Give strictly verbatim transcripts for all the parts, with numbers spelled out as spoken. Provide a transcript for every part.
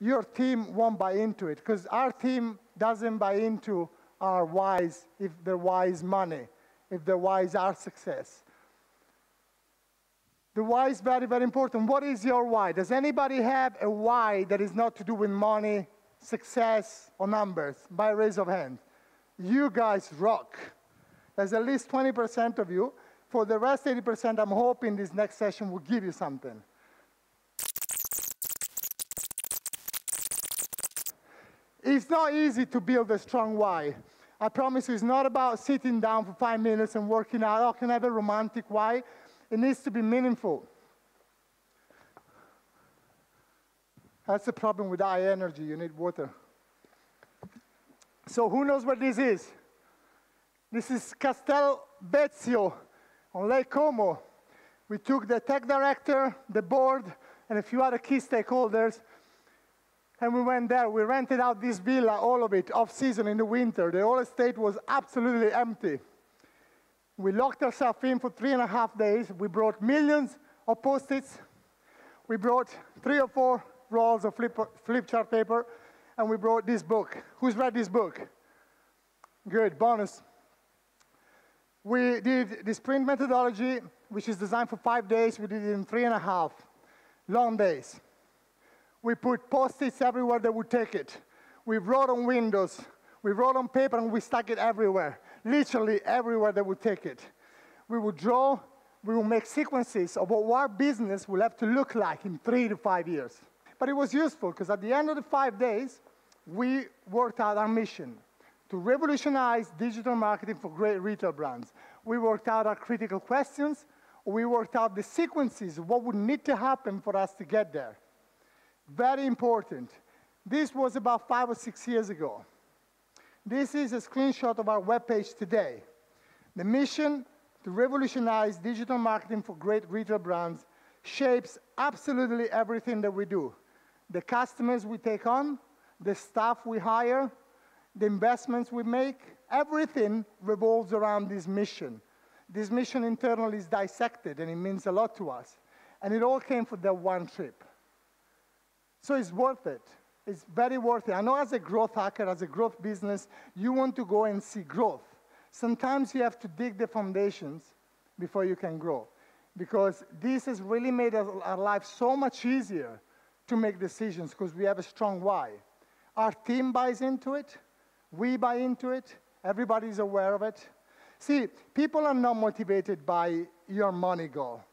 your team won't buy into it, because our team doesn't buy into our whys, if the why is money, if the why is our success. The why is very, very important. What is your why? Does anybody have a why that is not to do with money, success, or numbers? By raise of hand. You guys rock. There's at least twenty percent of you. For the rest eighty percent, I'm hoping this next session will give you something. It's not easy to build a strong why. I promise you, it's not about sitting down for five minutes and working out, oh, can I have a romantic why? It needs to be meaningful. That's the problem with high energy, you need water. So who knows what this is? This is Castel Bezio on Lake Como. We took the tech director, the board, and a few other key stakeholders, and we went there. We rented out this villa, all of it, off-season in the winter. The whole estate was absolutely empty. We locked ourselves in for three and a half days. We brought millions of Post-its. We brought three or four rolls of flip, flip chart paper, and we brought this book. Who's read this book? Good, bonus. We did the sprint methodology, which is designed for five days. We did it in three and a half, long days. We put Post-its everywhere that would take it. We wrote on windows, we wrote on paper, and we stuck it everywhere. Literally everywhere that would take it. We would draw, we would make sequences of what our business will have to look like in three to five years. But it was useful, because at the end of the five days, we worked out our mission to revolutionize digital marketing for great retail brands. We worked out our critical questions. We worked out the sequences of what would need to happen for us to get there. Very important. This was about five or six years ago. This is a screenshot of our webpage today. The mission to revolutionize digital marketing for great retail brands shapes absolutely everything that we do. The customers we take on, the staff we hire, the investments we make, everything revolves around this mission. This mission internally is dissected, and it means a lot to us. And it all came for that one trip. So it's worth it. It's very worth it. I know as a growth hacker, as a growth business, you want to go and see growth. Sometimes you have to dig the foundations before you can grow, because this has really made our life so much easier to make decisions, because we have a strong why. Our team buys into it. We buy into it. Everybody's aware of it. See, people are not motivated by your money goal.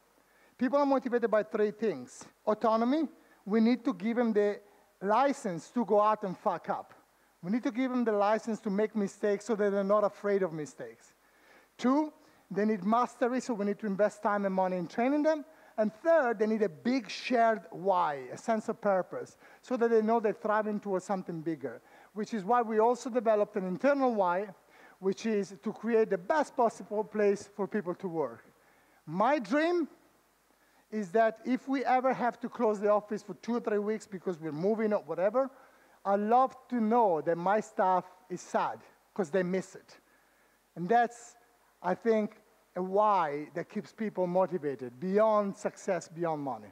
People are motivated by three things. Autonomy. We need to give them the license to go out and fuck up. We need to give them the license to make mistakes so that they're not afraid of mistakes. Two, they need mastery, so we need to invest time and money in training them. And third, they need a big shared why, a sense of purpose, so that they know they're thriving towards something bigger, which is why we also developed an internal why, which is to create the best possible place for people to work. My dream is that if we ever have to close the office for two or three weeks because we're moving or whatever, I love to know that my staff is sad because they miss it. And that's, I think, a why that keeps people motivated beyond success, beyond money.